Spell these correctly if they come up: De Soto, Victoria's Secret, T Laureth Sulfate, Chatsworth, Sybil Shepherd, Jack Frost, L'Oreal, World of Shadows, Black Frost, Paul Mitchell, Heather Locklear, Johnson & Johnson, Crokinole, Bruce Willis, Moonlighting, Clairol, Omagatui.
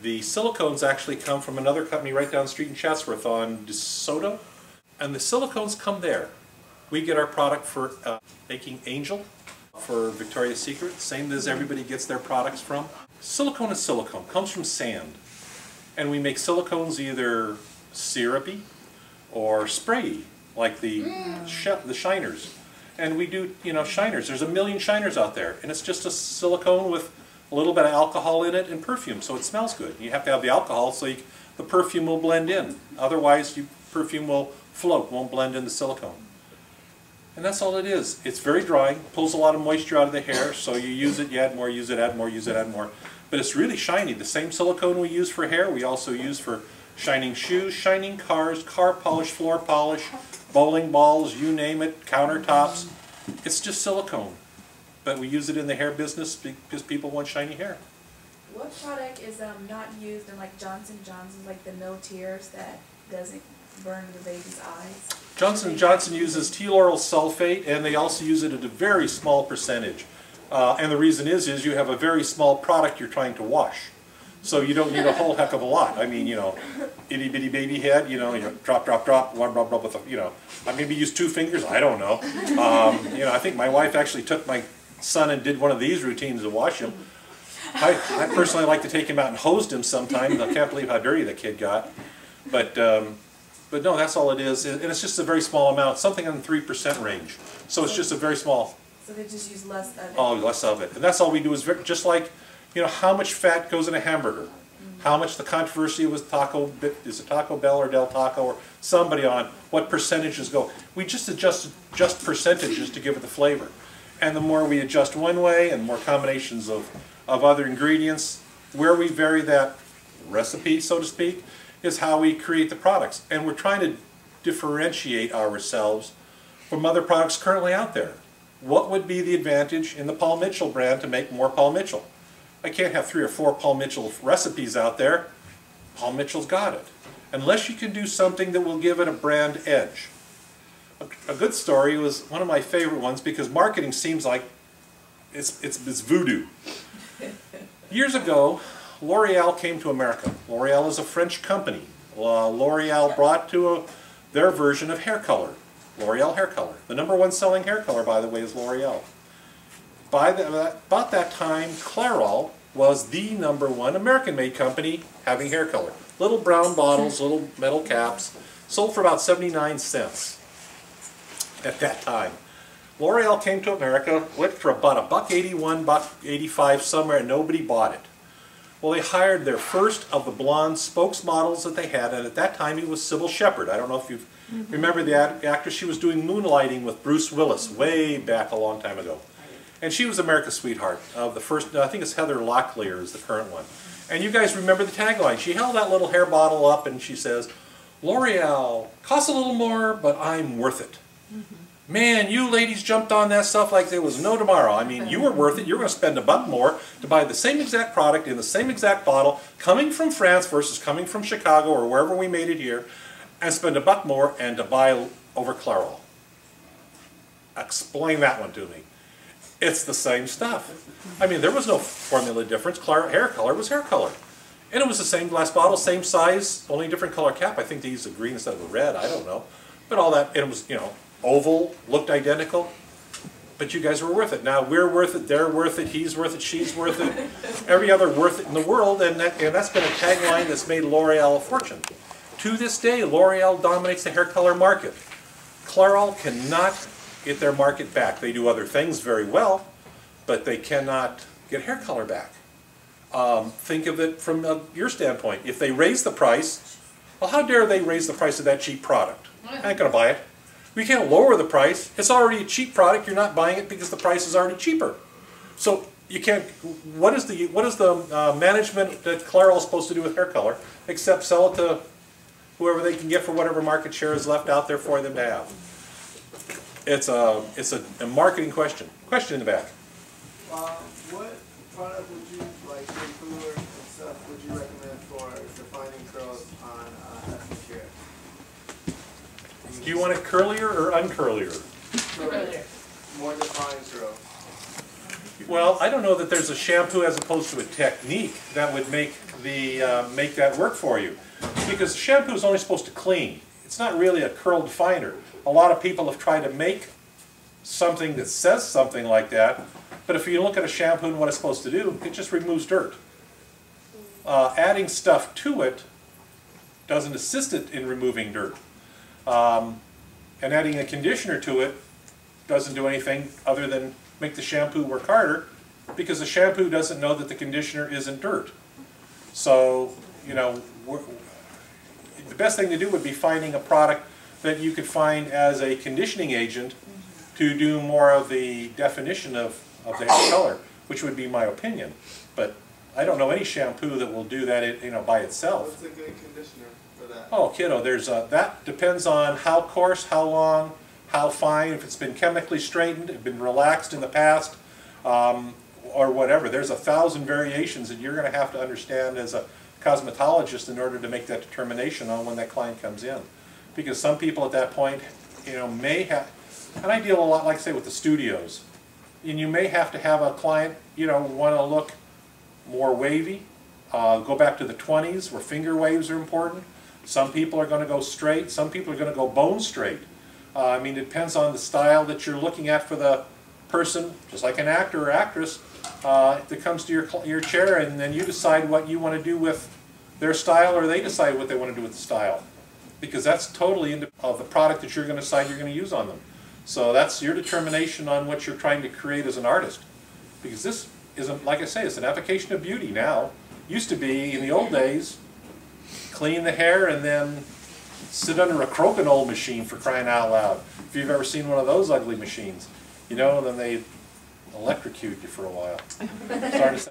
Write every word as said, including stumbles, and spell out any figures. The silicones actually come from another company right down the street in Chatsworth on De Soto, and the silicones come there. We get our product for uh, Baking Angel, for Victoria's Secret, same as everybody gets their products from. Silicone is silicone, comes from sand, and we make silicones either syrupy or sprayy, like the, mm. sh the shiners. And we do, you know, shiners. There's a million shiners out there, and it's just a silicone with a little bit of alcohol in it and perfume, so it smells good. You have to have the alcohol so you, the perfume will blend in. Otherwise, your perfume will float, won't blend in the silicone. And that's all it is. It's very drying, pulls a lot of moisture out of the hair, so you use it, you add more, use it, add more, use it, add more. But it's really shiny. The same silicone we use for hair, we also use for shining shoes, shining cars, car polish, floor polish, bowling balls, you name it, countertops. It's just silicone. But we use it in the hair business because people want shiny hair. What product is um, not used in like Johnson and Johnson's, like the no tears that doesn't burn the baby's eyes? Johnson and Johnson uses tea laurel sulfate, and they also use it at a very small percentage. Uh, and the reason is, is you have a very small product you're trying to wash. So you don't need a whole heck of a lot. I mean, you know, itty bitty baby head, you know, you know drop, drop, drop, blah, blah, blah, blah, you know. I maybe use two fingers, I don't know. Um, you know, I think my wife actually took my son and did one of these routines to wash him. I, I personally like to take him out and hose him sometimes. I can't believe how dirty the kid got. But, um, but no, that's all it is. And it's just a very small amount, something in the three percent range. So it's just a very small. So they just use less of it. Oh, less of it. And that's all we do is just like, you know, how much fat goes in a hamburger? Mm-hmm. How much the controversy was Taco, is it Taco Bell or Del Taco or somebody on what percentages go. We just adjust just percentages to give it the flavor. And the more we adjust one way and more combinations of, of other ingredients, where we vary that recipe, so to speak, is how we create the products. And we're trying to differentiate ourselves from other products currently out there. What would be the advantage in the Paul Mitchell brand to make more Paul Mitchell? I can't have three or four Paul Mitchell recipes out there. Paul Mitchell's got it. Unless you can do something that will give it a brand edge. A good story was one of my favorite ones because marketing seems like it's, it's, it's voodoo. Years ago, L'Oreal came to America. L'Oreal is a French company. L'Oreal brought to a, their version of hair color, L'Oreal hair color. The number one selling hair color, by the way, is L'Oreal. By the, about that time, Clairol was the number one American-made company having hair color. Little brown bottles, little metal caps, sold for about seventy-nine cents. At that time, L'Oreal came to America, went for about a buck eighty-one, buck eighty-five somewhere, and nobody bought it. Well, they hired their first of the blonde spokesmodels that they had, and at that time it was Sybil Shepherd. I don't know if you mm-hmm. remember the act actress. She was doing Moonlighting with Bruce Willis way back a long time ago, and she was America's sweetheart of the first. I think it's Heather Locklear is the current one, and you guys remember the tagline. She held that little hair bottle up, and she says, "L'Oreal costs a little more, but I'm worth it." Mm-hmm. Man, you ladies jumped on that stuff like there was no tomorrow. I mean, you were worth it. You were going to spend a buck more to buy the same exact product in the same exact bottle coming from France versus coming from Chicago or wherever we made it here and spend a buck more and to buy over Clairol. Explain that one to me. It's the same stuff. I mean, there was no formula difference. Clairol hair color was hair color. And it was the same glass bottle, same size, only different color cap. I think they used a green instead of a red. I don't know. But all that, and it was, you know, oval, looked identical, but you guys were worth it. Now we're worth it, they're worth it, he's worth it, she's worth it, every other worth it in the world, and, that, and that's been a tagline that's made L'Oreal a fortune. To this day, L'Oreal dominates the hair color market. Clairol cannot get their market back. They do other things very well, but they cannot get hair color back. Um, think of it from uh, your standpoint. If they raise the price, well, how dare they raise the price of that cheap product? I ain't going to buy it. We can't lower the price. It's already a cheap product. You're not buying it because the price is already cheaper. So you can't. What is the what is the uh, management that Clairol is supposed to do with hair color except sell it to whoever they can get for whatever market share is left out there for them to have? It's a it's a, a marketing question. Question in the back. Uh, what product would you like shampoo and stuff? Would you recommend for defining curls on uh, hair? Do you want it curlier or uncurlier? Curlier. More defined curl. Well, I don't know that there's a shampoo as opposed to a technique that would make the uh, make that work for you, because shampoo is only supposed to clean. It's not really a curl definer. A lot of people have tried to make something that says something like that, but if you look at a shampoo and what it's supposed to do, it just removes dirt. Uh, adding stuff to it doesn't assist it in removing dirt. Um, and adding a conditioner to it doesn't do anything other than make the shampoo work harder, because the shampoo doesn't know that the conditioner isn't dirt. So, you know, we're, the best thing to do would be finding a product that you could find as a conditioning agent to do more of the definition of, of the hair color, which would be my opinion. But I don't know any shampoo that will do that, it, you know, by itself. What's a good conditioner for that? Oh, kiddo, there's a, that depends on how coarse, how long, how fine, if it's been chemically straightened, been relaxed in the past, um, or whatever. There's a thousand variations that you're going to have to understand as a cosmetologist in order to make that determination on when that client comes in. Because some people at that point, you know, may have, and I deal a lot, like say, with the studios, and you may have to have a client, you know, want to look more wavy, uh, go back to the twenties where finger waves are important. Some people are going to go straight, some people are going to go bone straight. Uh, I mean, it depends on the style that you're looking at for the person, just like an actor or actress uh, that comes to your, your chair, and then you decide what you want to do with their style, or they decide what they want to do with the style. Because that's totally independent of the product that you're going to decide you're going to use on them. So that's your determination on what you're trying to create as an artist. Because this isn't, like I say, it's an application of beauty now. Used to be, in the old days, clean the hair and then sit under a crokinole machine, for crying out loud. If you've ever seen one of those ugly machines, you know, then they electrocute you for a while.